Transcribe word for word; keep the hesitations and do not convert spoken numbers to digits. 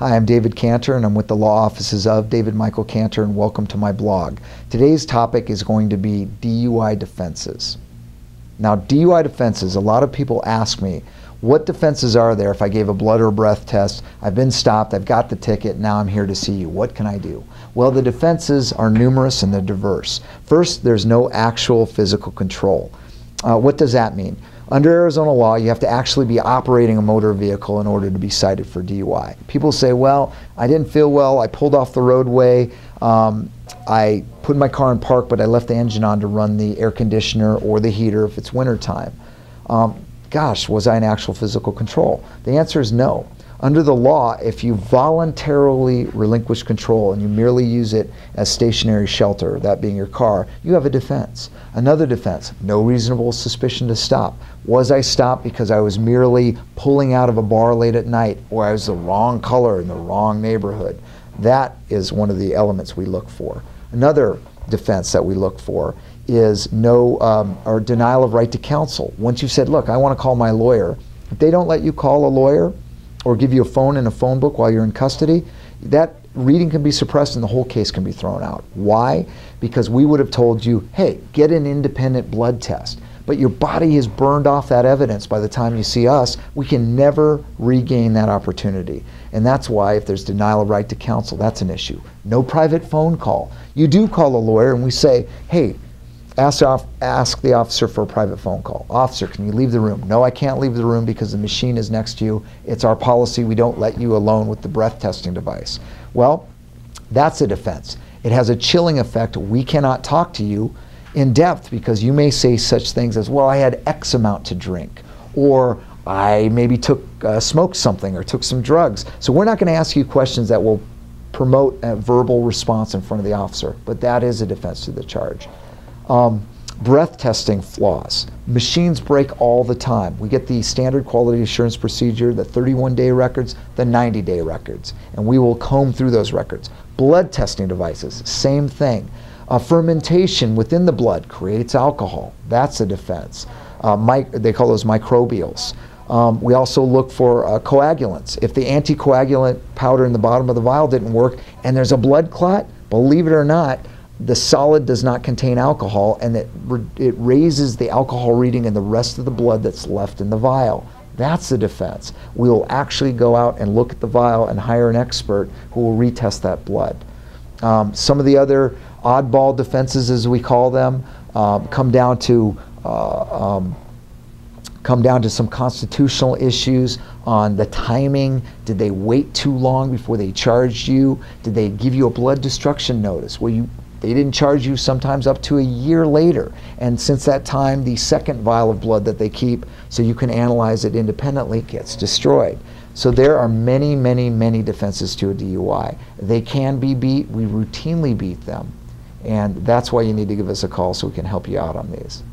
Hi, I'm David Cantor, and I'm with the Law Offices of David Michael Cantor, and welcome to my blog. Today's topic is going to be D U I defenses. Now, D U I defenses, a lot of people ask me, what defenses are there if I gave a blood or breath test, I've been stopped, I've got the ticket, now I'm here to see you, what can I do? Well, the defenses are numerous and they're diverse. First, there's no actual physical control. Uh, what does that mean? Under Arizona law, you have to actually be operating a motor vehicle in order to be cited for D U I. People say, well, I didn't feel well, I pulled off the roadway, um, I put my car in park, but I left the engine on to run the air conditioner or the heater if it's wintertime. Um, gosh, was I in actual physical control? The answer is no. Under the law, if you voluntarily relinquish control and you merely use it as stationary shelter, that being your car, you have a defense. Another defense, no reasonable suspicion to stop. Was I stopped because I was merely pulling out of a bar late at night, or I was the wrong color in the wrong neighborhood? That is one of the elements we look for. Another defense that we look for is no um, or denial of right to counsel. Once you've said, look, I want to call my lawyer, if they don't let you call a lawyer, or give you a phone and a phone book while you're in custody, that reading can be suppressed and the whole case can be thrown out. Why? Because we would have told you, hey, get an independent blood test. But your body has burned off that evidence by the time you see us. We can never regain that opportunity. And that's why if there's denial of right to counsel, that's an issue. No private phone call. You do call a lawyer and we say, hey, Ask, off, ask the officer for a private phone call. Officer, can you leave the room? No, I can't leave the room because the machine is next to you. It's our policy. We don't let you alone with the breath testing device. Well, that's a defense. It has a chilling effect. We cannot talk to you in depth because you may say such things as, well, I had X amount to drink, or I maybe took, uh, smoked something or took some drugs. So we're not going to ask you questions that will promote a verbal response in front of the officer, but that is a defense to the charge. Um, breath testing flaws. Machines break all the time. We get the standard quality assurance procedure, the thirty-one day records, the ninety day records, and we will comb through those records. Blood testing devices, same thing. Uh, fermentation within the blood creates alcohol. That's a defense. Uh, mic they call those microbials. Um, we also look for uh, coagulants. If the anticoagulant powder in the bottom of the vial didn't work and there's a blood clot, believe it or not, the solid does not contain alcohol, and it, it raises the alcohol reading in the rest of the blood that's left in the vial. That's the defense. We will actually go out and look at the vial and hire an expert who will retest that blood. Um, some of the other oddball defenses, as we call them, um, come down to uh, um, come down to some constitutional issues on the timing. Did they wait too long before they charged you? Did they give you a blood destruction notice? Were you They didn't charge you sometimes up to a year later. And since that time, the second vial of blood that they keep so you can analyze it independently gets destroyed. So there are many, many, many defenses to a D U I. They can be beat. We routinely beat them. And that's why you need to give us a call so we can help you out on these.